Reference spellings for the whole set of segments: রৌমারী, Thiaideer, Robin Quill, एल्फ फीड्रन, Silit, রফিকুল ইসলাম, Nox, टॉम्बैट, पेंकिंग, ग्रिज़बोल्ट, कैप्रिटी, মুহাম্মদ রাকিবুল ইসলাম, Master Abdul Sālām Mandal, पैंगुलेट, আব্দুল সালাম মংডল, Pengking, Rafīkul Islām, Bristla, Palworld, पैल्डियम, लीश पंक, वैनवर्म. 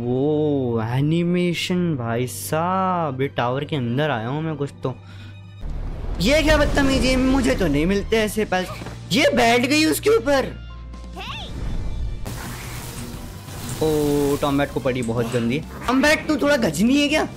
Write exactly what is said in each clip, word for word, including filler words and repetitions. वो एनिमेशन भाई साहब, ये टावर के अंदर आया हूँ मैं कुछ तो। ये क्या बदतमीजी, मुझे तो नहीं मिलते ऐसे पास। ये बैठ गई उसके ऊपर। ओ टॉम्बैट को पड़ी बहुत गंदी। टॉम्बैट तू थोड़ा गजनी है क्या,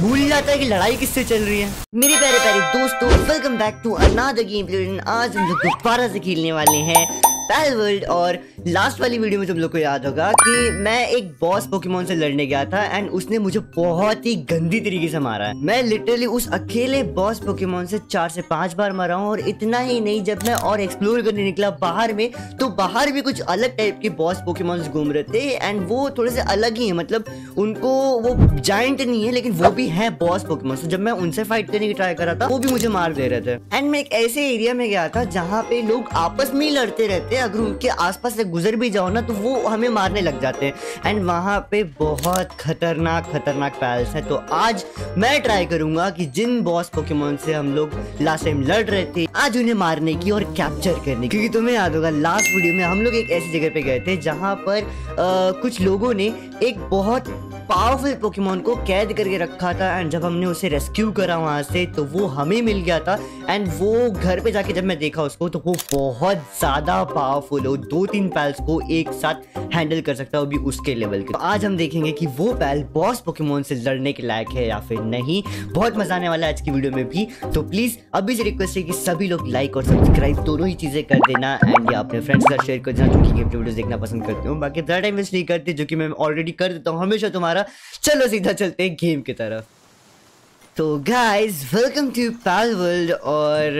भूल जाता है कि लड़ाई किससे चल रही है। मेरे प्यारे प्यारे दोस्तों, welcome back to another game play. आज हम लोग दोबारा से खेलने वाले हैं पालवर्ल्ड। और लास्ट वाली वीडियो में तुम लोग को याद होगा कि मैं एक बॉस पोकेमॉन से लड़ने गया था एंड उसने मुझे बहुत ही गंदी तरीके से मारा है। मैं लिटरली उस अकेले बॉस पोकेमॉन से चार से पांच बार मारा हूँ। और इतना ही नहीं, जब मैं और एक्सप्लोर करने निकला बाहर में, तो बाहर भी कुछ अलग टाइप के बॉस पोकेमॉन्स घूम रहे थे एंड वो थोड़े से अलग ही है। मतलब उनको वो जायंट नहीं है लेकिन वो भी है बॉस पोकेमॉन। तो जब मैं उनसे फाइट करने की ट्राई करा था वो भी मुझे मार दे रहे थे। एंड मैं एक ऐसे एरिया में गया था जहाँ पे लोग आपस में ही लड़ते रहते। अगर उनके आसपास से गुजर भी जाओ ना तो वो हमें मारने लग जाते हैं। एंड वहाँ पे बहुत खतरनाक खतरनाक पैल्स हैं। तो आज मैं ट्राई करूंगा कि जिन बॉस पोकेमॉन से हम लोग लास्ट टाइम लड़ रहे थे, आज उन्हें मारने की और कैप्चर करने की। क्योंकि तुम्हें याद होगा लास्ट वीडियो में हम लोग एक ऐसी जगह पे गए थे जहाँ पर आ, कुछ लोगों ने एक बहुत पावरफुल पोकेमॉन को कैद करके रखा था। एंड जब हमने उसे रेस्क्यू करा वहाँ से तो वो हमें मिल गया था। एंड वो घर पे जाके जब मैं देखा उसको तो वो बहुत ज़्यादा पावरफुल हो, दो तीन पैल्स को एक साथ हैंडल कर सकता है, वो भी उसके लेवल के। तो आज हम देखेंगे कि वो पैल बॉस पोकेमॉन से लड़ने के लायक है या फिर नहीं। बहुत मज़ा आने वाला है आज की वीडियो में भी। तो प्लीज़ अभी से रिक्वेस्ट है कि सभी लोग लाइक और सब्सक्राइब दोनों ही चीज़ें कर देना। एंड या अपने फ्रेंड्स का शेयर कर देना जो कि वीडियोज़ देखना पसंद करते हो। बाकी ज़्यादा टाइम वेस्ट नहीं करते, जो कि मैं ऑलरेडी कर देता हूँ हमेशा तुम्हारा। चलो सीधा चलते हैं गेम की तरफ। तो गाइज वेलकम टू पालवर्ल्ड। और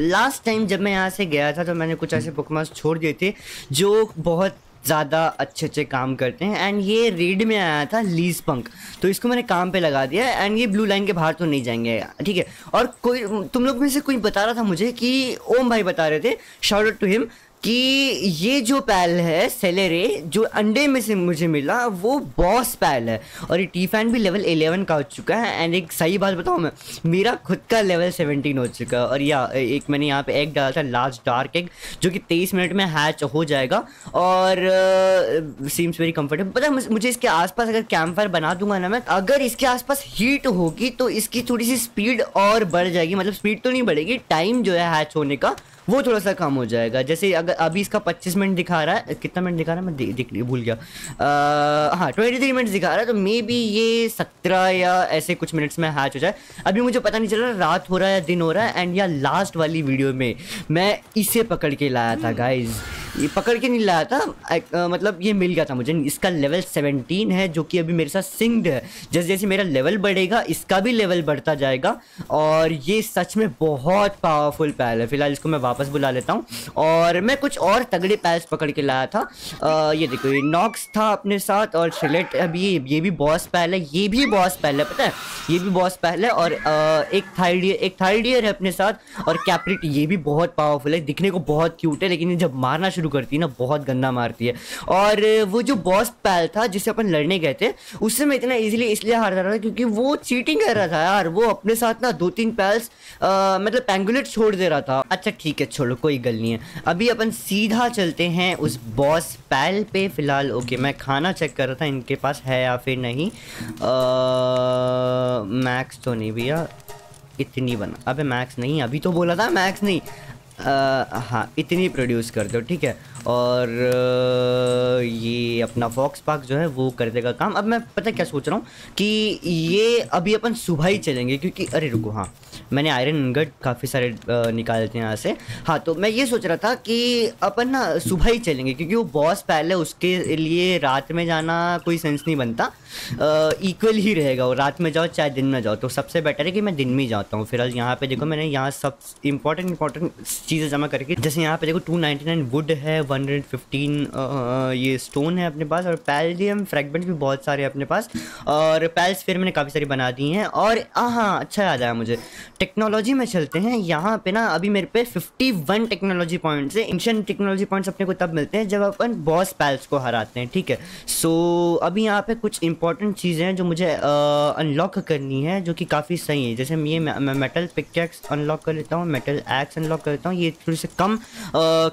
लास्ट uh, टाइम जब मैं यहाँ से गया था तो मैंने कुछ ऐसे पोकेमॉन छोड़ दिए थे जो बहुत ज़्यादा अच्छे अच्छे काम करते हैं। एंड ये रेड में आया था लीश पंक, तो इसको मैंने काम पे लगा दिया। एंड ये ब्लू लाइन के बाहर तो नहीं जाएंगे, ठीक है। और कोई तुम लोग में से कोई बता रहा था मुझे कि ओम भाई बता रहे थे, शाउट आउट टू हिम, कि ये जो पैल है सेलेरी जो अंडे में से मुझे मिला वो बॉस पैल है। और ये टी फैन भी लेवल इलेवन का हो चुका है। एंड एक सही बात बताऊँ मैं, मेरा खुद का लेवल सेवेंटीन हो चुका है। और या एक मैंने यहाँ पे एग डाला था, लार्ज डार्क एग, जो कि तेईस मिनट में हैच हो जाएगा। और सीम्स वेरी कंफर्टेबल। पता है मुझे इसके आसपास अगर कैंप फायर बना दूंगा ना मैं, अगर इसके आसपास हीट होगी तो इसकी थोड़ी सी स्पीड और बढ़ जाएगी। मतलब स्पीड तो नहीं बढ़ेगी, टाइम जो है हैच होने का वो थोड़ा सा कम हो जाएगा। जैसे अगर अभी इसका पच्चीस मिनट दिखा रहा है, कितना मिनट दिखा रहा है मैं दे, दिख भूल गया, आ, हाँ ट्वेंटी थ्री मिनट्स दिखा रहा है। तो मे बी ये सत्रह या ऐसे कुछ मिनट्स में हैच हो जाए। अभी मुझे पता नहीं चल रहा रात हो रहा है या दिन हो रहा है। एंड या लास्ट वाली वीडियो में मैं इसे पकड़ के लाया था गाइज, ये पकड़ के नहीं लाया था, आ, आ, मतलब ये मिल गया था मुझे। इसका लेवल सेवेंटीन है जो कि अभी मेरे साथ सिंग्ड है। जैसे जैसे मेरा लेवल बढ़ेगा इसका भी लेवल बढ़ता जाएगा। और ये सच में बहुत पावरफुल पैल है। फिलहाल इसको मैं वापस बुला लेता हूँ। और मैं कुछ और तगड़े पैल्स पकड़ के लाया था। आ, ये देखो, ये नॉक्स था अपने साथ और सिलिट। अभी ये ये भी बॉस पैल है, ये भी बॉस पैल है, पता है ये भी बॉस पैल है। और आ, एक थाइडियर एक थाइडियर है अपने साथ। और कैप्रिटी, ये भी बहुत पावरफुल है, दिखने को बहुत क्यूट है लेकिन जब मारना करती है ना बहुत गंदा मारती है। और वो जो बॉस पैल था जिससे अपन लड़ने गए थे, उससे मैं इतना इजीली इसलिए हार जा रहा था क्योंकि वो चीटिंग कर रहा था यार। वो अपने साथ ना दो तीन पैल्स आ, मतलब पेंगुलेट छोड़ दे रहा था। अच्छा ठीक है, छोड़ो कोई गल नहीं है। अभी अपन सीधा चलते हैं उस बॉस पैल पे। फिलहाल ओके, मैं खाना चेक कर रहा था इनके पास है या फिर नहीं। मैक्स तो नहीं भैया, इतनी बना, अबे मैक्स नहीं, अभी तो बोला था मैक्स नहीं। आ, हाँ इतनी प्रोड्यूस कर दो ठीक है। और आ, ये अपना फॉक्स पार्क जो है वो कर देगा काम। अब मैं पता क्या सोच रहा हूँ कि ये अभी अपन सुबह ही चलेंगे क्योंकि अरे रुको, हाँ मैंने आयरन इनगट काफ़ी सारे निकाले थे यहाँ से। हाँ तो मैं ये सोच रहा था कि अपन ना सुबह ही चलेंगे क्योंकि वो बॉस पहले, उसके लिए रात में जाना कोई सेंस नहीं बनता, इक्वल ही रहेगा। और रात में जाओ चाहे दिन में जाओ, तो सबसे बेटर है कि मैं दिन में ही जाता हूँ। फिलहाल यहाँ पे देखो, मैंने यहाँ सब इंपॉर्टेंट इंपॉर्टेंट चीज़ें जमा करके, जैसे यहाँ पे देखो टू नाइन्टी नाइन वुड है, वन हंड्रेड फिफ्टीन ये स्टोन है अपने पास, और पैल्डियम फ्रैगमेंट भी बहुत सारे अपने पास। और पैल्स फिर मैंने काफ़ी सारी बना दी हैं। और हाँ अच्छा याद आया मुझे, टेक्नोलॉजी में चलते हैं। यहाँ पे ना अभी मेरे पे इक्यावन टेक्नोलॉजी पॉइंट्स है। एंशिएंट टेक्नोलॉजी पॉइंट्स अपने को तब मिलते हैं जब अपन बॉस पैल्स को हराते हैं, ठीक है। सो अभी यहाँ पे कुछ इंपॉर्टेंट चीज़ें हैं जो मुझे अनलॉक करनी है, जो कि काफ़ी सही है। जैसे ये मैं मेटल पिकैक्स अनलॉक कर लेता हूँ, मेटल एक्स अनलॉक कर लेता हूँ, ये थोड़ी से कम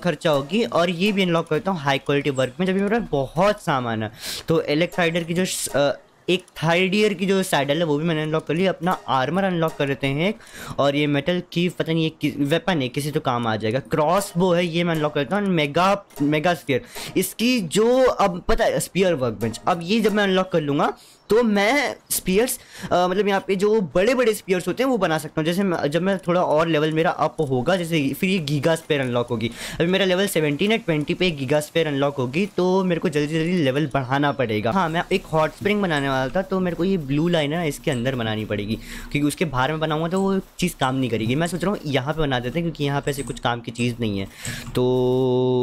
खर्चा होगी। और ये भी अनलॉक करता हूँ हाई क्वालिटी वर्क में, जब मेरे पास बहुत सामान है। तो एलेक्स राइडर की जो एक थाइडियर की जो सैडल है वो भी मैंने अनलॉक कर ली। अपना आर्मर अनलॉक कर लेते हैं एक, और ये मेटल की पता नहीं ये वेपन है, किसी तो काम आ जाएगा। क्रॉस बो है, ये मैं अनलॉक करता हूँ। मेगा मेगा स्फीयर, इसकी जो अब पता है स्पीयर वर्कबेंच, अब ये जब मैं अनलॉक कर लूँगा तो मैं स्पीयर्स आ, मतलब यहाँ पे जो बड़े बड़े स्पीयर्स होते हैं वो बना सकता हूँ। जैसे मैं, जब मैं थोड़ा और लेवल मेरा अप होगा, जैसे फिर ये गीगा स्पेयर अनलॉक होगी। अभी मेरा लेवल सेवेंटीन है, ट्वेंटी पे गीगा स्पेयर अनलॉक होगी, तो मेरे को जल्दी जल्दी लेवल बढ़ाना पड़ेगा। हाँ, मैं एक हॉट स्प्रिंग बनाने वाला था, तो मेरे को ये ब्लू लाइन है इसके अंदर बनानी पड़ेगी, क्योंकि उसके बाहर में बनाऊँगा तो वो चीज़ काम नहीं करेगी। मैं सोच रहा हूँ यहाँ पर बना देते हैं, क्योंकि यहाँ पर ऐसे कुछ काम की चीज़ नहीं है, तो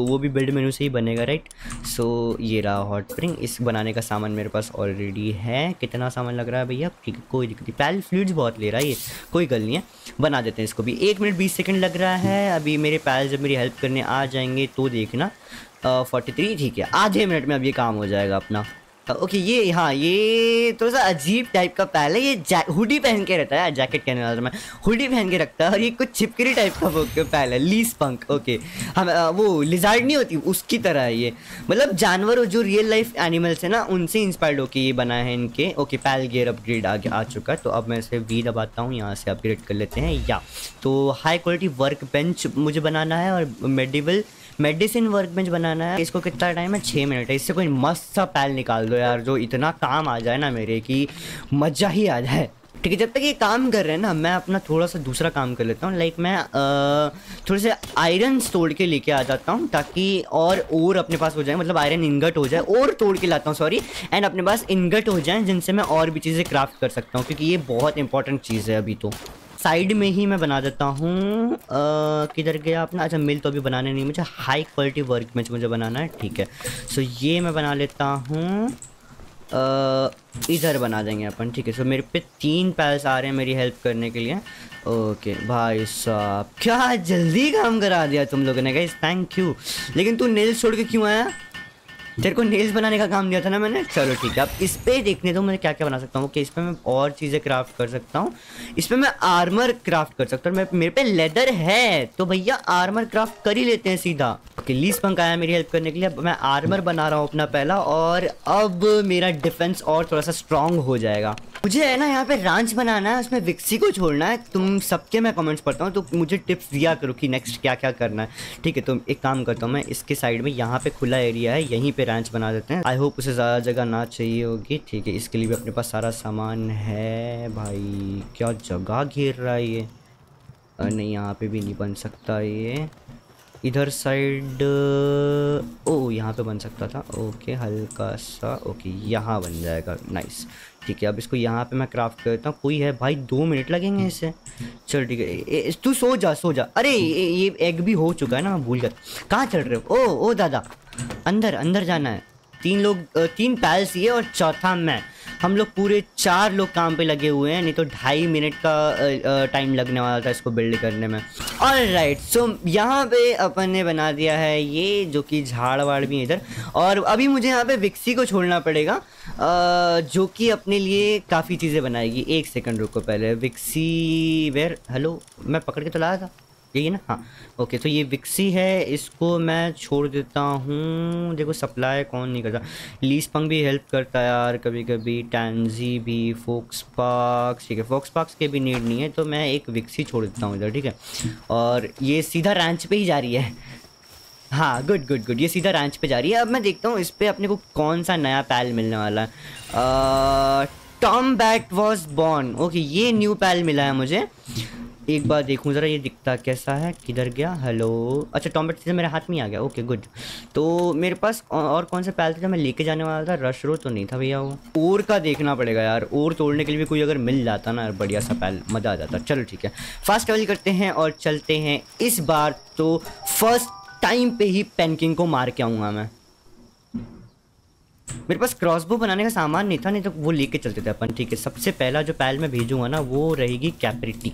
वो भी बिल्ड मेनू से ही बनेगा, राइट। सो ये रहा हॉट स्प्रिंग, इस बनाने का सामान मेरे पास ऑलरेडी है। कितना सामान लग रहा है भैया, ठीक है, कोई दिक्कत नहीं। पैल फ्लूइड्स बहुत ले रहा है ये, कोई गल नहीं है, बना देते हैं इसको भी। एक मिनट बीस सेकंड लग रहा है। अभी मेरे पैल जब मेरी हेल्प करने आ जाएंगे तो देखना, फोर्टी थ्री, ठीक है, आधे मिनट में अब ये काम हो जाएगा अपना। ओके, ये हाँ, ये थोड़ा सा अजीब टाइप का पैल है। ये हुडी पहन के रहता है, जैकेट कहने वाला मैं, हुडी पहन के रखता है, और ये कुछ छिपकली टाइप का वो पैल है, लीश पंक। ओके, हम वो लिजार्ड नहीं होती उसकी तरह है ये, मतलब जानवर जो रियल लाइफ एनिमल्स है ना, उनसे इंस्पायर्ड होकर ये बना है इनके। ओके, पैल गियर अपग्रेड आगे आ चुका है, तो अब मैं इसे वी दबाता हूँ, यहाँ से अपग्रेड कर लेते हैं। या तो हाई क्वालिटी वर्क बेंच मुझे बनाना है, और मेडिवल मेडिसिन वर्कबेंच बनाना है। इसको कितना टाइम है, छः मिनट है। इससे कोई मस्त सा पैल निकाल दो यार, जो इतना काम आ जाए ना मेरे कि मज़ा ही आ जाए, ठीक है। जब तक ये काम कर रहे हैं ना, मैं अपना थोड़ा सा दूसरा काम कर लेता हूँ। लाइक मैं थोड़े से आयरन तोड़ के लेके आ जाता हूँ, ताकि और और अपने पास हो जाए, मतलब आयरन इनगट हो जाए, और तोड़ के लाता हूँ, सॉरी, एंड अपने पास इनगट हो जाए, जिनसे मैं और भी चीज़ें क्राफ्ट कर सकता हूँ, क्योंकि ये बहुत इंपॉर्टेंट चीज़ है। अभी तो साइड में ही मैं बना देता हूँ, किधर गया अपना, अच्छा मिल तो अभी बनाने नहीं, मुझे हाई क्वालिटी वर्क में मुझे बनाना है, ठीक है। सो ये मैं बना लेता हूँ, इधर बना देंगे अपन, ठीक है। सो मेरे पे तीन पैल्स आ रहे हैं मेरी हेल्प करने के लिए। ओके भाई साहब, क्या जल्दी काम करा दिया तुम लोगों ने, गाइस, थैंक यू। लेकिन तू नेल्स छोड़ के क्यों आया, तेरे को नेल्स बनाने का काम दिया था ना मैंने। चलो ठीक है, अब इस पर देखने दो मैं क्या क्या बना सकता हूँ। ओके, इस पर मैं और चीज़ें क्राफ्ट कर सकता हूँ, इस पर मैं आर्मर क्राफ्ट कर सकता हूँ, मेरे, मेरे पे लेदर है, तो भैया आर्मर क्राफ्ट कर ही लेते हैं सीधा। ओके, लीश पंक आया मेरी हेल्प करने के लिए, अब मैं आर्मर बना रहा हूँ अपना पहला, और अब मेरा डिफेंस और थोड़ा सा स्ट्रांग हो जाएगा। मुझे है ना यहाँ पे रांच बनाना है, उसमें विक्सी को छोड़ना है। तुम सबके मैं कमेंट्स पढ़ता हूँ, तो मुझे टिप्स दिया करो कि नेक्स्ट क्या क्या करना है, ठीक है। तो एक काम करता हूँ मैं, इसके साइड में यहाँ पे खुला एरिया है, यहीं पे रांच बना देते हैं। आई होप उसे ज़्यादा जगह ना चाहिए होगी, ठीक है। इसके लिए भी अपने पास सारा सामान है। भाई क्या जगह घेर रहा है ये, नहीं यहाँ पर भी नहीं बन सकता ये, इधर साइड, ओ यहाँ पे बन सकता था। ओके, हल्का सा, ओके यहाँ बन जाएगा, नाइस, ठीक है। अब इसको यहाँ पे मैं क्राफ्ट करता हूँ, कोई है भाई, दो मिनट लगेंगे इसे, चल ठीक है, तू सो जा सो जा। अरे ये, ये एग भी हो चुका है ना, भूल गया, कहाँ चल रहे हो। ओ ओ दादा, अंदर अंदर जाना है। तीन लोग, तीन पैल्स ये, और चौथा मैं, हम लोग पूरे चार लोग काम पे लगे हुए हैं, नहीं तो ढाई मिनट का टाइम लगने वाला था इसको बिल्ड करने में। ऑलराइट, सो यहाँ पे अपन ने बना दिया है ये, जो कि झाड़ वाड़ भी इधर, और अभी मुझे यहाँ पे विक्सी को छोड़ना पड़ेगा, आ, जो कि अपने लिए काफ़ी चीज़ें बनाएगी। एक सेकंड रुको, पहले विक्सी वेयर, हेलो, मैं पकड़ के तो लाया था, यही ना, हाँ ओके। तो ये विक्सी है, इसको मैं छोड़ देता हूँ, देखो सप्लाई कौन नहीं करता। लीश पंक भी हेल्प करता है यार कभी कभी, टैंजी भी, फोक्स पार्क्स, ठीक है, फोक्स पार्क्स के भी नीड नहीं है, तो मैं एक विक्सी छोड़ देता हूँ इधर, ठीक है। और ये सीधा रैंच पे ही जा रही है, हाँ गुड गुड गुड, ये सीधा रैंच पे जा रही है। अब मैं देखता हूँ इस पर अपने को कौन सा नया पैल मिलने वाला है। Tombat was born, okay, ये न्यू पैल मिला है मुझे। एक बार देखूं ज़रा ये दिखता कैसा है, किधर गया, हेलो, अच्छा टॉम्बेट से मेरे हाथ में आ गया, ओके गुड। तो मेरे पास और कौन से पैल थे जो मैं लेके जाने वाला था, रशरो तो नहीं था भैया, वो और का देखना पड़ेगा यार, और तोड़ने के लिए भी कोई अगर मिल जाता ना यार, बढ़िया सा पैल, मज़ा आ जाता। चलो ठीक है, फास्ट ट्रेवल करते हैं और चलते हैं। इस बार तो फर्स्ट टाइम पर ही पेंकिंग को मार के आऊँगा मैं, मेरे पास क्रॉसबो बनाने का सामान नहीं था, नहीं तो वो लेके चलते थे अपन। ठीक है, सबसे पहला जो पैल में भेजूंगा ना वो रहेगी कैप्रिटी।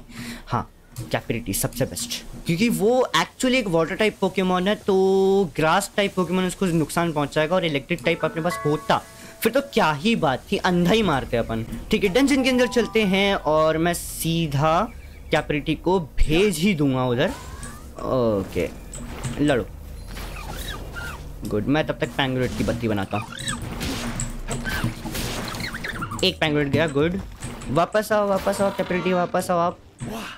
हाँ, कैप्रिटी सबसे बेस्ट, क्योंकि वो एक्चुअली एक वाटर टाइप पोकेमॉन है, तो ग्रास टाइप पोकेमॉन उसको नुकसान पहुंचाएगा। और इलेक्ट्रिक टाइप अपने पास होता फिर तो क्या ही बात थी, अंधा ही मारते अपन। ठीक है, डंजन के अंदर चलते हैं और मैं सीधा कैप्रिटी को भेज ही दूंगा उधर। ओके, लड़ो। गुड, मैं तब तक पैंगुरेट की बत्ती बनाता हूँ। एक पैंगुरेट गया, गुड। वापस आओ, वापस आओ कैप्रिटी, वापस आओ, आप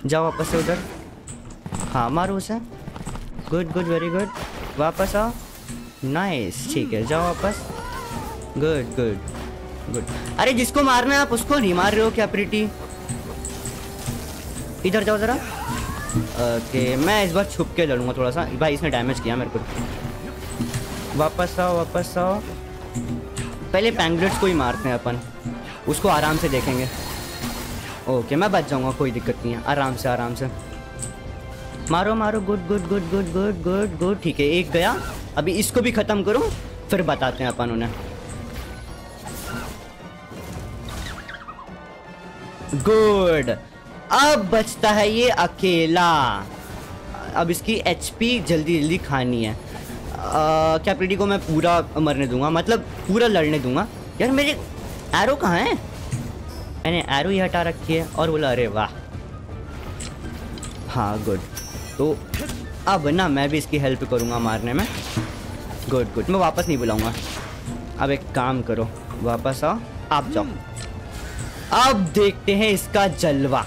जाओ वापस से उधर। हाँ, मारो उसे, गुड गुड, वेरी गुड। वापस आओ, नाइस। ठीक है, जाओ वापस, गुड गुड गुड। अरे जिसको मारना है आप उसको नहीं मार रहे हो कैप्रिटी, इधर जाओ ज़रा। ओके, मैं इस बार छुप के लड़ूंगा थोड़ा सा। भाई इसने डैमेज किया मेरे को। वापस आओ, वापस आओ। पहले पैंगलेट्स को ही मारते हैं अपन, उसको आराम से देखेंगे। ओके okay, मैं बच जाऊंगा, कोई दिक्कत नहीं है, आराम से आराम से मारो मारो। Good good good good good good good. ठीक है, एक गया, अभी इसको भी ख़त्म करूं फिर बताते हैं अपन उन्हें। गुड, अब बचता है ये अकेला। अब इसकी एचपी जल्दी जल्दी खानी है। कैप्रिटी को मैं पूरा मरने दूंगा, मतलब पूरा लड़ने दूंगा। यार मेरे एरो कहाँ हैं? मैंने एरो ही हटा रखी है और बोला अरे वाह। हाँ गुड, तो अब ना मैं भी इसकी हेल्प करूँगा मारने में। गुड गुड, मैं वापस नहीं बुलाऊँगा। अब एक काम करो, वापस आओ, आप जाओ। अब देखते हैं इसका जलवा।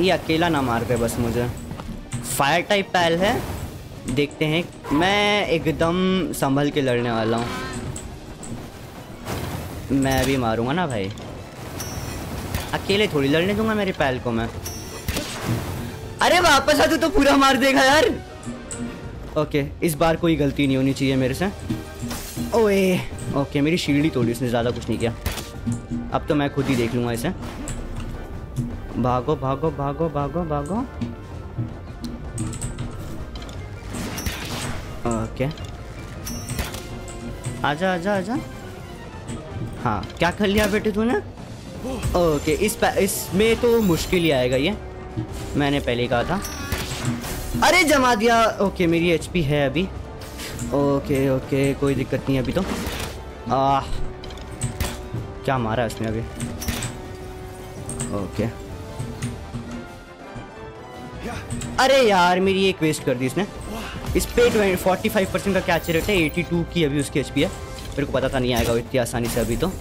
ये अकेला ना मार दे बस मुझे। फायर टाइप पैल है, देखते हैं। मैं एकदम संभल के लड़ने वाला हूँ। मैं भी मारूंगा ना भाई, अकेले थोड़ी लड़ने दूंगा मेरे पैल को मैं। अरे वापस आ, तू तो पूरा मार देगा यार। ओके, इस बार कोई गलती नहीं होनी चाहिए मेरे से। ओए, ओके, मेरी शील्ड तोड़ी उसने, ज़्यादा कुछ नहीं किया। अब तो मैं खुद ही देख लूँगा इसे। भागो भागो भागो भागो भागो। ओके, आजा आजा आजा। हाँ, क्या कर लिया बेटे तूने? ओके, इस इसमें तो मुश्किल ही आएगा ये, मैंने पहले कहा था। अरे जमा दिया। ओके, मेरी एचपी है अभी। ओके ओके, कोई दिक्कत नहीं अभी तो। आ, क्या मारा उसने अभी। ओके, अरे यार मेरी एक वेस्ट कर दी इसने। इस पे पैंतालीस परसेंट का कैच रेट है, बयासी की अभी उसकी एचपी है। मेरे को पता था नहीं आएगा इतनी आसानी से अभी तो।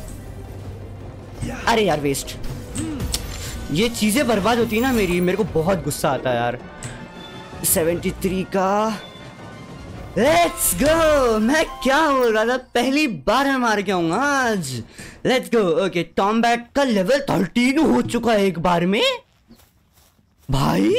अरे यार वेस्ट, ये चीज़ें बर्बाद होती है ना मेरी, मेरे को बहुत गुस्सा आता है यार। तिहत्तर का, लेट्स गो। मैं क्या बोल रहा था, पहली बार मैं मार गया हूँ आज। Let's go. Okay, Tombat का लेवल तेरह हो चुका है एक बार में भाई।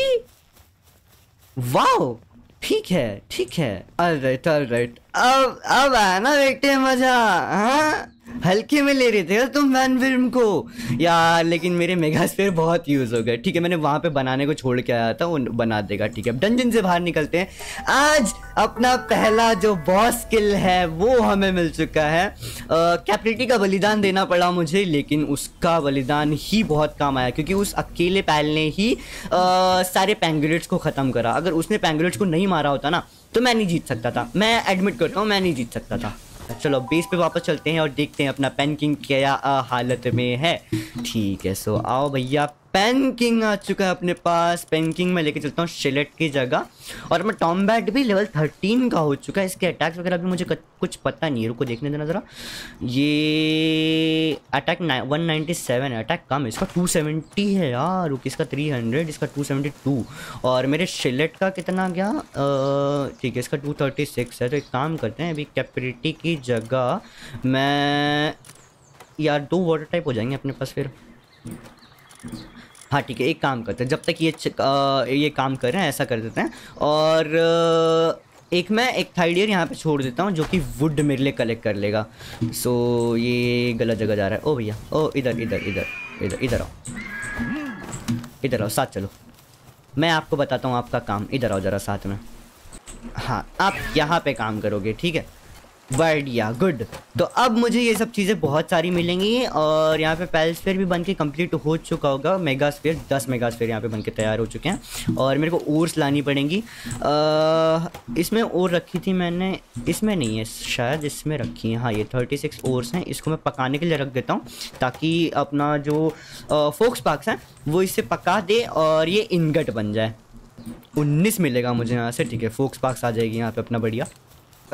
वाओ, ठीक है ठीक है, ऑल राइट ऑल राइट। अब अब आया ना बेटे मजा। हाँ, हल्के में ले रहे थे तुम वैनविर्म को यार, लेकिन मेरे मेगा स्फीयर बहुत यूज हो गए। ठीक है, मैंने वहाँ पे बनाने को छोड़ के आया था, वो बना देगा। ठीक है, अब डंजन से बाहर निकलते हैं। आज अपना पहला जो बॉस स्किल है वो हमें मिल चुका है। कैप्रिटी का बलिदान देना पड़ा मुझे, लेकिन उसका बलिदान ही बहुत काम आया, क्योंकि उस अकेले पैल ने ही आ, सारे पैंगुलेट्स को ख़त्म करा। अगर उसने पैंगुलेट्स को नहीं मारा होता ना तो मैं नहीं जीत सकता था। मैं एडमिट करता हूँ, मैं नहीं जीत सकता था। चलो बेस पे वापस चलते हैं और देखते हैं अपना पेनकिंग क्या हालत में है। ठीक है, सो आओ भैया, पेनकिंग आ चुका है अपने पास। पेनकिंग में लेके चलता हूँ सिलिट की जगह। और मैं टॉम्बैट भी लेवल तेरह का हो चुका है। इसके अटैक्स वगैरह भी मुझे कुछ पता नहीं है, रुको देखने देना ज़रा। ये अटैक एक सौ सत्तानवे है, अटैक कम, इसका दो सौ सत्तर है यार। रुक, इसका तीन सौ, इसका दो सौ बहत्तर। और मेरे सिलिट का कितना गया? ठीक है, इसका दो सौ छत्तीस है। तो एक काम करते हैं, अभी कैप्रिटी की जगह मैं यार दो वाटर टाइप हो जाएंगे अपने पास फिर। हाँ ठीक है, एक काम करते हैं, जब तक ये आ, ये काम कर रहे हैं ऐसा कर देते हैं। और एक मैं एक थाइडियर यहाँ पे छोड़ देता हूँ, जो कि वुड मेरे लिए कलेक्ट कर लेगा। सो ये गलत जगह जा रहा है। ओ भैया, ओ इधर इधर इधर इधर इधर आओ, इधर आओ, साथ चलो, मैं आपको बताता हूँ आपका काम। इधर आओ ज़रा साथ में। हाँ, आप यहाँ पे काम करोगे, ठीक है। बढ़िया, गुड। तो अब मुझे ये सब चीज़ें बहुत सारी मिलेंगी और यहाँ पे पैल स्फेयर भी बन के कम्प्लीट हो चुका होगा। मेगा स्फेयर, दस मेगा स्फेयर यहाँ पे बन के तैयार हो चुके हैं और मेरे को ओर्स लानी पड़ेंगी। आ, इसमें ओर रखी थी मैंने, इसमें नहीं है शायद, इसमें रखी है। हाँ, ये थर्टी सिक्स ओर्स हैं। इसको मैं पकाने के लिए रख देता हूँ ताकि अपना जो फोक्स पार्क्स हैं वो इससे पका दे और ये इनगट बन जाए। उन्नीस मिलेगा मुझे यहाँ से, ठीक है। फोक्स पार्क्स आ जाएगी यहाँ पे अपना, बढ़िया।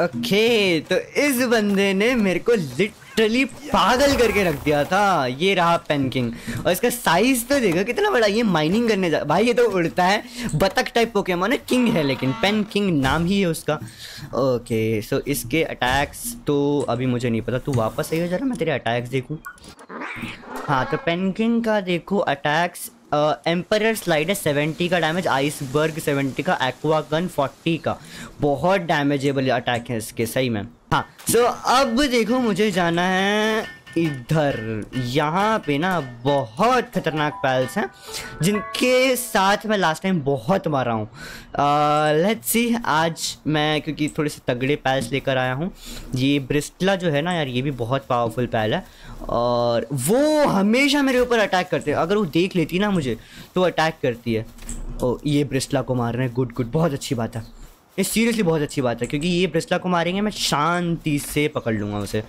ओके okay, तो इस बंदे ने मेरे को लिटरली पागल करके रख दिया था। ये रहा पेंकिंग और इसका साइज तो देखो कितना बड़ा। ये माइनिंग करने जा भाई, ये तो उड़ता है, बतख टाइप पोकेमॉन है, किंग है, लेकिन पेंकिंग नाम ही है उसका। ओके okay, सो so इसके अटैक्स तो अभी मुझे नहीं पता। तू वापस आई हो जा रहा, मैं तेरे अटैक्स देखूँ। हाँ, तो पेंकिंग का देखो अटैक्स। एम्परर स्लाइड है, सेवेंटी का डैमेज, आइसबर्ग सेवेंटी का, एक्वा गन फोर्टी का। बहुत डैमेजेबल अटैक है इसके, सही में। हाँ, सो so, अब देखो मुझे जाना है इधर। यहाँ पे ना बहुत खतरनाक पैल्स हैं जिनके साथ मैं लास्ट टाइम बहुत मारा हूँ। लेट्स सी, आज मैं क्योंकि थोड़े से तगड़े पैल्स लेकर आया हूँ। ये ब्रिस्टला जो है ना यार, ये भी बहुत पावरफुल पैल है और वो हमेशा मेरे ऊपर अटैक करते हैं। अगर वो देख लेती ना मुझे तो अटैक करती है। ओ, ये ब्रिस्टला को मार रहे हैं, गुड गुड, बहुत अच्छी बात है। ये सीरियसली बहुत अच्छी बात है क्योंकि ये ब्रिस्टला को मारेंगे, मैं शांति से पकड़ लूँगा उसे।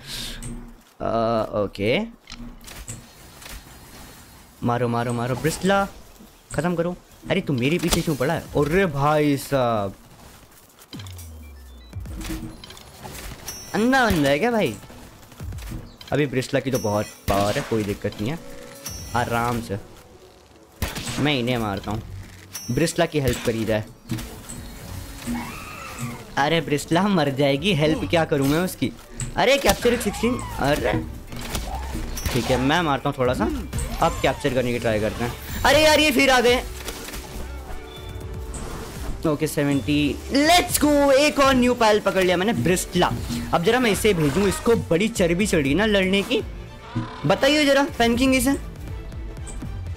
Okay uh, okay. मारो मारो मारो ब्रिस्टला, ख़त्म करो। अरे तुम मेरे पीछे क्यों पड़ा है? अरे भाई साहब, अंधा बंदा है क्या भाई? अभी ब्रिस्टला की तो बहुत पावर है, कोई दिक्कत नहीं है, आराम से मैं इन्हें मारता हूँ। ब्रिस्टला की हेल्प करी जाए। अरे ब्रिस्टला मर जाएगी, हेल्प क्या करूँ मैं उसकी। अरे कैप्चर सिक्सटीन, अरे ठीक है, मैं मारता हूँ थोड़ा सा। अब कैप्चर करने की ट्राई करते हैं। अरे यार ये फिर आ गए। Okay seventy, let's go. एक और न्यू पायल पकड़ लिया मैंने, ब्रिस्टला। अब जरा मैं इसे भेजूँ, इसको बड़ी चर्बी चढ़ी ना लड़ने की। बताइए जरा पेंकिंग इसे।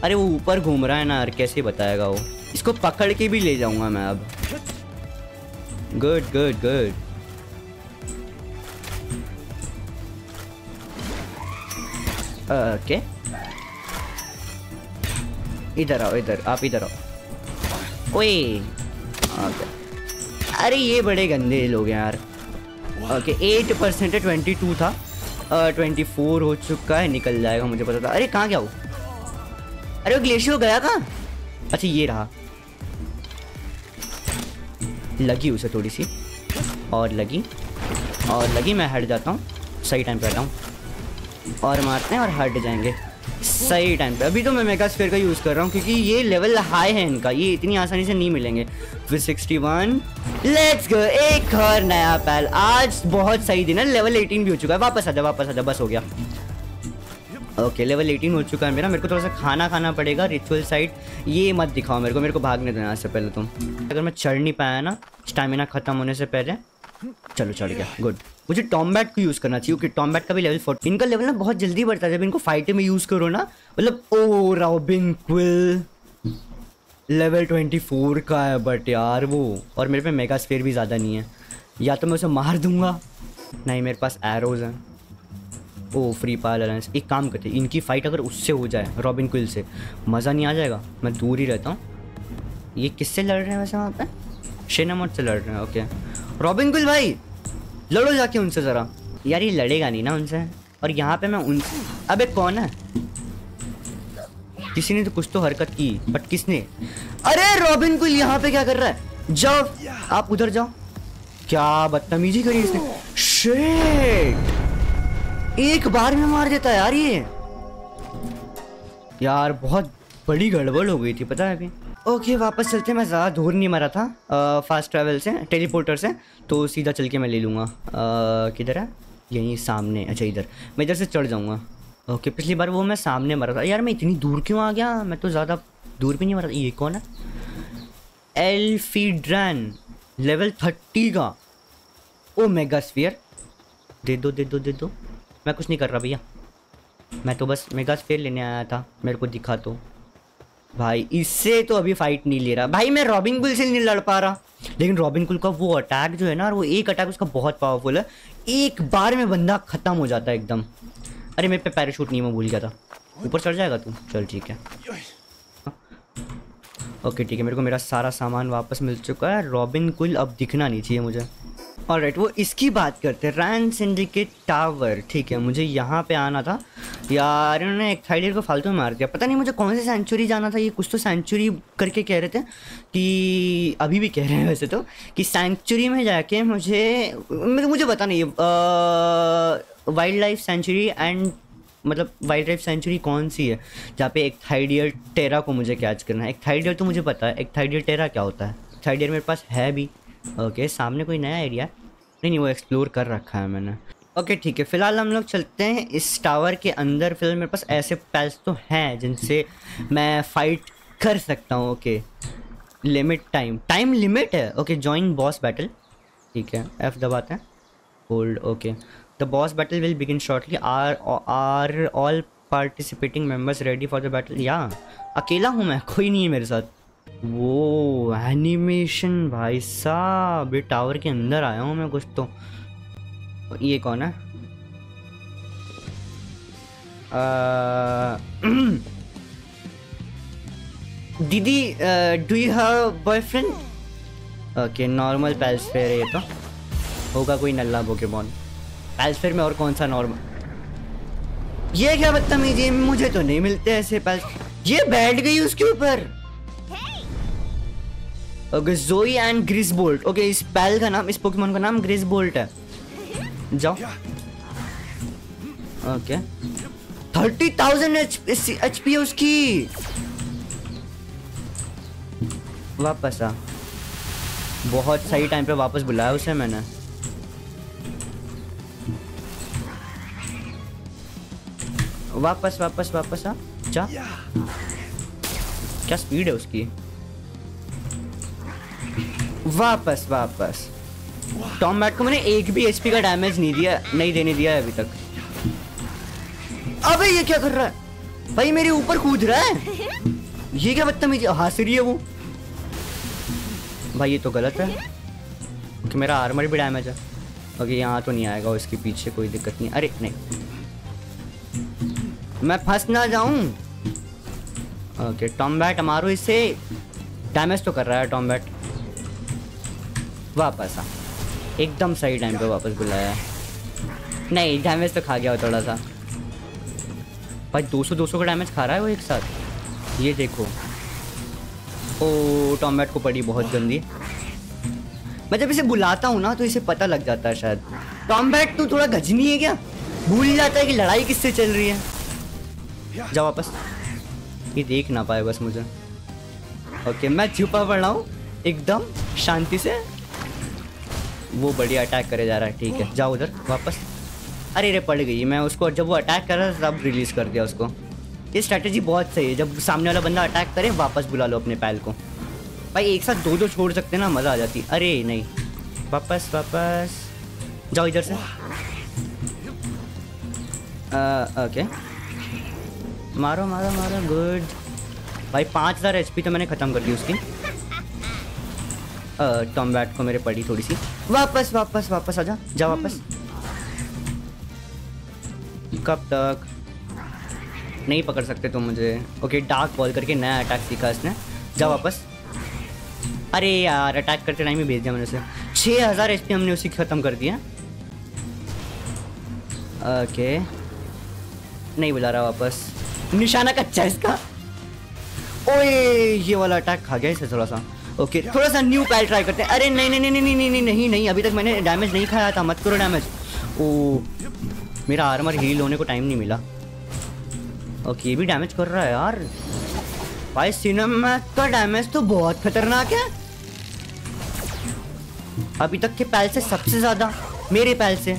अरे वो ऊपर घूम रहा है ना यार, कैसे बताएगा वो। इसको पकड़ के भी ले जाऊँगा मैं अब। Good good good. Okay okay. इधर आओ, इधर आप इधर आओ। ओए ओके, अरे ये बड़े गंदे लोग हैं यार। ओके एट परसेंट है, ट्वेंटी टू था, ट्वेंटी uh, फोर हो चुका है, निकल जाएगा मुझे पता था। अरे कहाँ गया वो? अरे वो ग्लेशियर गया कहाँ? अच्छा ये रहा, लगी उसे थोड़ी सी और लगी और लगी। मैं हट जाता हूँ, सही टाइम पे हटा हूँ और मारते हैं और हट जाएंगे सही टाइम पे। अभी तो मैं मेगा स्फीयर का यूज़ कर रहा हूँ क्योंकि ये लेवल हाई है इनका, ये इतनी आसानी से नहीं मिलेंगे। फिर सिक्सटी वन, लेट्स गो। एक और नया पैल, आज बहुत सही दिन है। लेवल एटीन भी हो चुका है। वापस आजा, वापस आजा, बस हो गया। ओके लेवल एटीन हो चुका है मेरा। मेरे को थोड़ा सा खाना खाना पड़ेगा। रिचुअल साइट ये मत दिखाओ मेरे को, मेरे को भागने देना इससे पहले तुम। अगर मैं चढ़ नहीं पाया ना स्टेमिना ख़त्म होने से पहले, चलो चढ़ गया, गुड। मुझे टॉम्बैट को यूज़ करना चाहिए क्योंकि टॉम्बैट का भी लेवल फोर्टी। इनका लेवल ना बहुत जल्दी बढ़ता है जब इनको फाइट में यूज़ करो ना, मतलब। Oh Robinquill level twenty four का है बट यार वो, और मेरे पे मेगा स्फीयर भी ज़्यादा नहीं है। या तो मैं उसे मार दूंगा, नहीं मेरे पास एरोज हैं। ओ फ्री फायर अलायंस, एक काम करते, इनकी फ़ाइट अगर उससे हो जाए रॉबिन क्विल से, मज़ा नहीं आ जाएगा? मैं दूर ही रहता हूँ। ये किससे लड़ रहे हैं वैसे वहाँ पर? शेनामोट से लड़ रहे हैं। ओके रॉबिन क्विल भाई लड़ो जाके उनसे ज़रा। यार ये लड़ेगा नहीं ना उनसे, और यहाँ पे मैं उनसे। अबे कौन है? किसी ने तो कुछ तो हरकत की, बट किसने? अरे रॉबिन क्विल यहाँ पे क्या कर रहा है? जाओ आप उधर जाओ। क्या बदतमीजी करी इसने, शिट। एक बार में मार देता यार ये। यार बहुत बड़ी गड़बड़ हो गई थी, पता है अभी। ओके okay, वापस चलते हैं। मैं ज़्यादा दूर नहीं मारा था आ, फास्ट ट्रैवल से, टेलीपोर्टर से, तो सीधा चल के मैं ले लूँगा। किधर है? यहीं सामने। अच्छा इधर, मैं इधर से चढ़ जाऊँगा। ओके okay, पिछली बार वो मैं सामने मारा था। यार मैं इतनी दूर क्यों आ गया? मैं तो ज़्यादा दूर भी नहीं मारा था। ये कौन है? एल्फ फीड्रन लेवल थर्टी का। ओ मेगा स्फीयर दे दो, दे दो, दे दो। मैं कुछ नहीं कर रहा भैया, मैं तो बस मेगा स्फीयर लेने आया था। मेरे को दिखा तो भाई, इससे तो अभी फाइट नहीं ले रहा भाई। मैं रॉबिन क्विल से नहीं लड़ पा रहा, लेकिन रॉबिन क्विल का वो अटैक जो है ना, वो एक अटैक उसका बहुत पावरफुल है, एक बार में बंदा ख़त्म हो जाता है एकदम। अरे मेरे पे पैराशूट नहीं है, मैं भूल गया था। ऊपर चढ़ जाएगा तू? चल ठीक है, ओके ठीक है। मेरे को मेरा सारा सामान वापस मिल चुका है। रॉबिन क्विल अब दिखना नहीं चाहिए मुझे। ऑल राइट, वो इसकी बात करते हैं, रैन सिंडिकेट टावर। ठीक है, मुझे यहाँ पे आना था यार। इन्होंने एक थाईडेर को फालतू में मार दिया। पता नहीं मुझे कौन से सेंचुरी जाना था। ये कुछ तो सेंचुरी करके कह रहे थे कि अभी भी कह रहे हैं वैसे तो, कि सेंचुरी में जाके मुझे मुझे पता नहीं वाइल्ड लाइफ सेंचुरी एंड मतलब वाइल्ड लाइफ सेंचुरी कौन सी है जहाँ पे एक थाईडेर टेरा को मुझे कैच करना है। एक थाईडेर तो मुझे पता है, एक थाईडेर टेरा क्या होता है। थाईडेर मेरे पास है भी। ओके okay, सामने कोई नया एरिया है? नहीं नहीं, वो एक्सप्लोर कर रखा है मैंने। ओके okay, ठीक है, फिलहाल हम लोग चलते हैं इस टावर के अंदर। फिलहाल मेरे पास ऐसे पैल्स तो हैं जिनसे मैं फाइट कर सकता हूँ। Okay limit time time limit है। Okay join boss battle. ठीक है, एफ दबाते हैं, hold. Okay the boss battle will begin shortly. Are are all participating members ready for the battle. या अकेला हूँ मैं, कोई नहीं है मेरे साथ। वो एनिमेशन भाई साहब, ये टावर के अंदर आया हूँ मैं कुछ तो। ये कौन है? दीदी do you have boyfriend? Okay normal pal sphere है ये तो, होगा कोई नल्ला पोकेमॉन। पैल्सफेयर में और कौन सा नॉर्मल? ये क्या बदतमीजी, मुझे तो नहीं मिलते ऐसे पैल्स। ये बैठ गई उसके ऊपर। ओके जोई एंड ग्रिज़बोल्ट। ओके इस पैल का नाम, इस पोकेमॉन का नाम ग्रिज़बोल्ट है। जाओ। Okay thirty thousand H P है उसकी। वापस आ, बहुत सही टाइम पे वापस बुलाया उसे मैंने। वापस वापस वापस आ जा। क्या स्पीड है उसकी। वापस वापस। टॉम बैट को मैंने एक भी एचपी का डैमेज नहीं दिया, नहीं देने दिया है अभी तक। अबे ये क्या कर रहा है भाई, मेरे ऊपर कूद रहा है। ये क्या बदतमीजी, हासिरी है वो भाई। ये तो गलत है कि मेरा आर्मर भी डैमेज है। ओके यहाँ तो नहीं आएगा उसके पीछे, कोई दिक्कत नहीं। अरे नहीं, मैं फंस ना जाऊं। ओके टॉम बैट मारो इसे, डैमेज तो कर रहा है टॉम बैट। वापस आ, एकदम सही टाइम पे वापस बुलाया। नहीं डैमेज तो खा गया वो थोड़ा सा भाई। दो सौ दो सौ का डैमेज खा रहा है वो एक साथ। ये देखो, ओ टॉम्बैट को पड़ी बहुत गंदी। मैं जब इसे बुलाता हूँ ना तो इसे पता लग जाता है शायद। टॉम्बैट तू थोड़ा गजनी है क्या, भूल जाता है कि लड़ाई किससे चल रही है। जा वापस, ये देख ना पाए बस मुझे। ओके मैं छुपा पड़ रहा हूँ एकदम शांति से। वो बढ़िया अटैक करे जा रहा है। ठीक है जाओ उधर वापस। अरे रे पड़ गई मैं उसको। जब वो अटैक कर रहा था तब रिलीज़ कर दिया उसको। ये स्ट्रैटेजी बहुत सही है, जब सामने वाला बंदा अटैक करे वापस बुला लो अपने पैल को। भाई एक साथ दो दो छोड़ सकते हैं ना, मज़ा आ जाती। अरे नहीं, वापस वापस जाओ इधर से। ओके मारो मारो मारो, गुड भाई। पाँच हज़ार एच पी तो मैंने ख़त्म कर दी उसकी। टॉम बैट को मेरे पड़ी थोड़ी सी। वापस वापस वापस आजा, जा वापस। कब तक नहीं पकड़ सकते तुम मुझे। ओके डार्क बॉल करके नया अटैक सीखा इसने। जा वापस। अरे यार अटैक करते टाइम ही भेज दिया मैंने उसे। छः हज़ार एच पी हमने उसी ख़त्म कर दिया। ओके नहीं बुला रहा वापस। निशाना कच्चा इसका। ओए ये वाला अटैक खा गया इसे थोड़ा सा। ओके okay, थोड़ा सा न्यू पैल ट्राई करते हैं। अरे नहीं नहीं नहीं नहीं नहीं नहीं नहीं नहीं अभी तक मैंने डैमेज नहीं खाया था, मत करो डैमेज। ओ मेरा आर्मर हील होने को टाइम नहीं मिला। ओके okay, ये भी डैमेज कर रहा है यार भाई। सिनेमा का डैमेज तो बहुत खतरनाक है, अभी तक के पैल से सबसे ज़्यादा मेरे पैल से।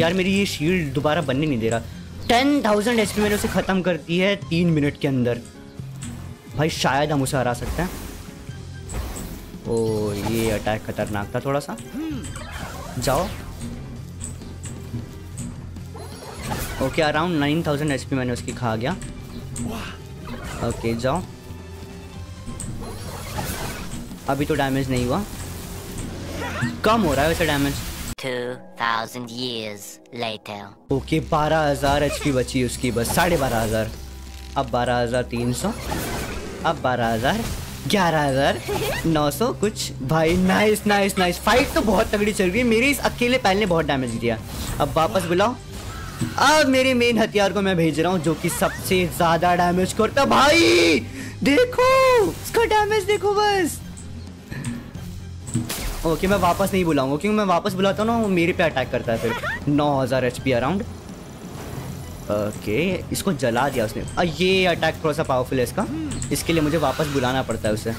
यार मेरी ये शील्ड दोबारा बनने नहीं दे रहा। टेन थाउजेंड एच पी मैंने उसे ख़त्म कर दी है तीन मिनट के अंदर। भाई शायद हम उसे हरा सकते हैं। ओ ये अटैक खतरनाक था थोड़ा सा। जाओ। Okay around nine thousand H P मैंने उसकी खा गया। ओके जाओ। अभी तो डैमेज नहीं हुआ, कम हो रहा है वैसे damage. Two thousand years later. Okay बारह हजार एचपी बची उसकी, बस साढ़े बारह हजार। अब बारह हजार तीन सौ, अब बारह हजार, ग्यारह हजार नौ सौ कुछ। भाई नाइस नाइस नाइस, फाइट तो बहुत तगड़ी चल रही है। मेरे इस अकेले पैल ने बहुत डैमेज दिया। अब वापस बुलाओ, अब मेरे मेन हथियार को मैं भेज रहा हूँ जो कि सबसे ज्यादा डैमेज करता। भाई देखो इसका डैमेज देखो बस। ओके okay, मैं वापस नहीं बुलाऊंगा क्योंकि मैं वापस बुलाता हूँ ना वो मेरे पे अटैक करता है फिर। नौ हज़ार एचपी अराउंड। ओके इसको जला दिया उसने। आ, ये अटैक थोड़ा सा पावरफुल है इसका, इसके लिए मुझे वापस बुलाना पड़ता है उसे,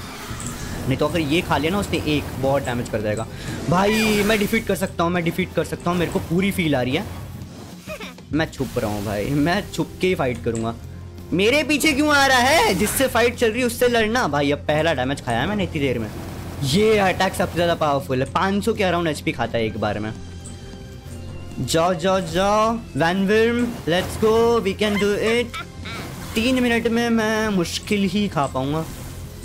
नहीं तो अगर ये खा लिया ना उसने एक बहुत डैमेज कर देगा। भाई मैं डिफीट कर सकता हूँ, मैं डिफीट कर सकता हूँ, मेरे को पूरी फील आ रही है। मैं छुप रहा हूँ भाई, मैं छुप के ही फाइट करूँगा। मेरे पीछे क्यों आ रहा है? जिससे फाइट चल रही है उससे लड़ना। भाई अब पहला डैमेज खाया है मैंने इतनी देर में। ये अटैक सबसे ज़्यादा पावरफुल है, पाँच सौ के अराउंड एचपी खाता है एक बार में। जाओ जाओ जाओ वैनवर्म, let's go, we can do it. तीन मिनट में मैं मुश्किल ही खा पाऊँगा।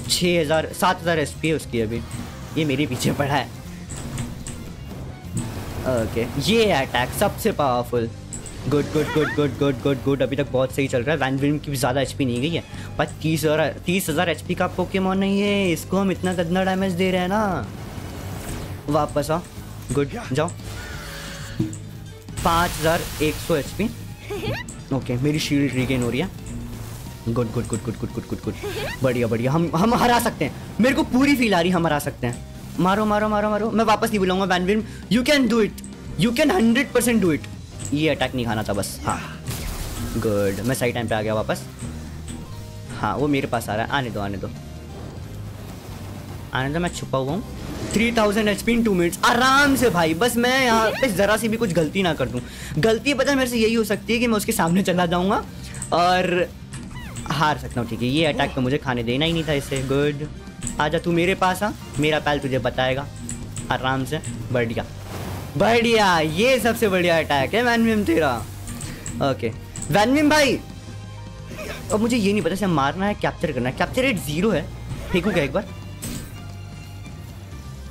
छः हज़ार, सात हज़ार एचपी है उसकी अभी। ये मेरे पीछे पड़ा है। ओके ये अटैक सबसे powerful. Good good good good good good good, अभी तक बहुत सही चल रहा है। वैनवर्म की भी ज़्यादा एचपी नहीं गई है, पर तीस हज़ार तीस हज़ार एचपी का पोकेमॉन नहीं है, इसको हम इतना गंदा डैमेज दे रहे हैं ना। वापस आओ, गुड, जाओ। पाँच हज़ार एक सौ एचपी। ओके मेरी शील्ड रिगेन हो रही है। Good good good good good good good good, बढ़िया बढ़िया। हम हम हरा सकते हैं, मेरे को पूरी फील आ रही, हम हरा सकते हैं। मारो मारो मारो मारो, मैं वापस नहीं बुलाऊंगा वैनवर्म। You can do it, you can hundred percent do it. ये अटैक नहीं खाना था बस। हाँ गुड, मैं सही टाइम पे आ गया वापस। हाँ वो मेरे पास आ रहा है, आने दो आने दो आने दो, मैं छुपा हुआ हूँ। Three thousand H P in two minutes आराम से। भाई बस मैं यहाँ पे ज़रा सी भी कुछ गलती ना कर दूँ। गलती पता है मेरे से यही हो सकती है कि मैं उसके सामने चला जाऊँगा और हार सकता हूँ। ठीक है ये अटैक तो मुझे खाने देना ही नहीं था इसे। गुड आजा, तू मेरे पास आ, मेरा पैल तुझे बताएगा आराम से। बढ़िया बढ़िया, ये सबसे बढ़िया अटैक है वैनवर्म तेरा। ओके वैनवर्म भाई, अब मुझे ये नहीं पता से मारना है कैप्चर करना है। कैप्चर रेट जीरो है, फेंकूंगा एक बार।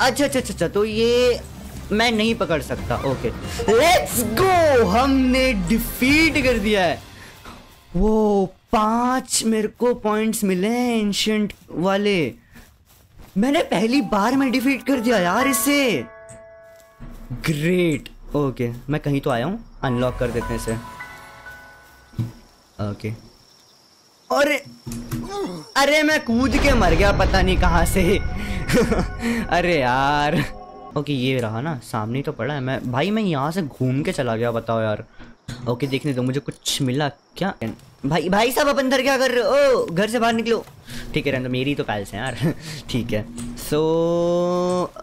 अच्छा अच्छा अच्छा, तो ये मैं नहीं पकड़ सकता। ओके लेट्स गो, हमने डिफीट कर दिया है। वो पांच मेरे को पॉइंट्स मिले हैं एंशिएंट वाले, मैंने पहली बार में डिफीट कर दिया यार इसे। ग्रेट ओके okay, मैं कहीं तो आया हूँ, अनलॉक कर देते हैं इसे। ओके अरे अरे मैं कूद के मर गया पता नहीं कहाँ से। अरे यार ओके okay, ये रहा ना सामने ही तो पड़ा है। मैं भाई मैं यहाँ से घूम के चला गया, बताओ यार। ओके okay, देखने दो मुझे कुछ मिला क्या। भाई भाई साहब अपन अंदर क्या कर रहे हो, घर से बाहर निकलो। ठीक है रहने दो, मेरी तो पैल्स हैं यार। ठीक है सो so,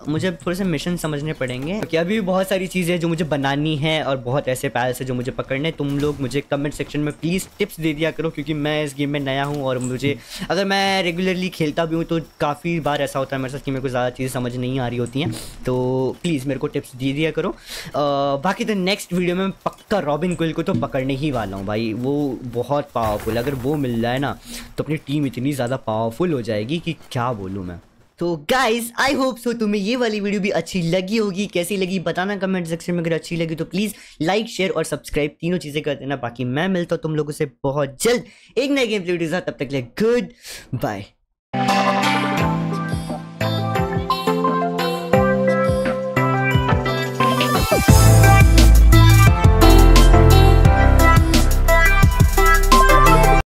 मुझे थोड़े से मिशन समझने पड़ेंगे क्योंकि अभी भी बहुत सारी चीज़ें हैं जो मुझे बनानी है और बहुत ऐसे पैल्स हैं जो मुझे पकड़ने। तुम लोग मुझे कमेंट सेक्शन में प्लीज़ टिप्स दे दिया करो क्योंकि मैं इस गेम में नया हूँ और मुझे, अगर मैं रेगुलरली खेलता भी हूँ तो काफ़ी बार ऐसा होता है मेरे साथ कि मेरे को ज़्यादा चीज़ें समझ नहीं आ रही होती हैं, तो प्लीज़ मेरे को टिप्स दे दिया करो। बाकी तो नेक्स्ट वीडियो में पक्का रॉबिन क्विल को तो पकड़ने ही वाला हूँ भाई, वो बहुत पावरफुल। अगर वो मिल जाए ना तो अपनी टीम इतनी ज़्यादा पावरफुल हो जाएगी कि क्या बोलूँ मैं। तो गाइज आई होप सो तुम्हें ये वाली वीडियो भी अच्छी लगी होगी। कैसी लगी बताना कमेंट सेक्शन में, अगर अच्छी लगी तो प्लीज़ लाइक शेयर और सब्सक्राइब तीनों चीज़ें कर देना। बाकी मैं मिलता हूँ तुम लोगों से बहुत जल्द एक नए गेम प्ले के साथ, तब तक के लिए गुड बाय।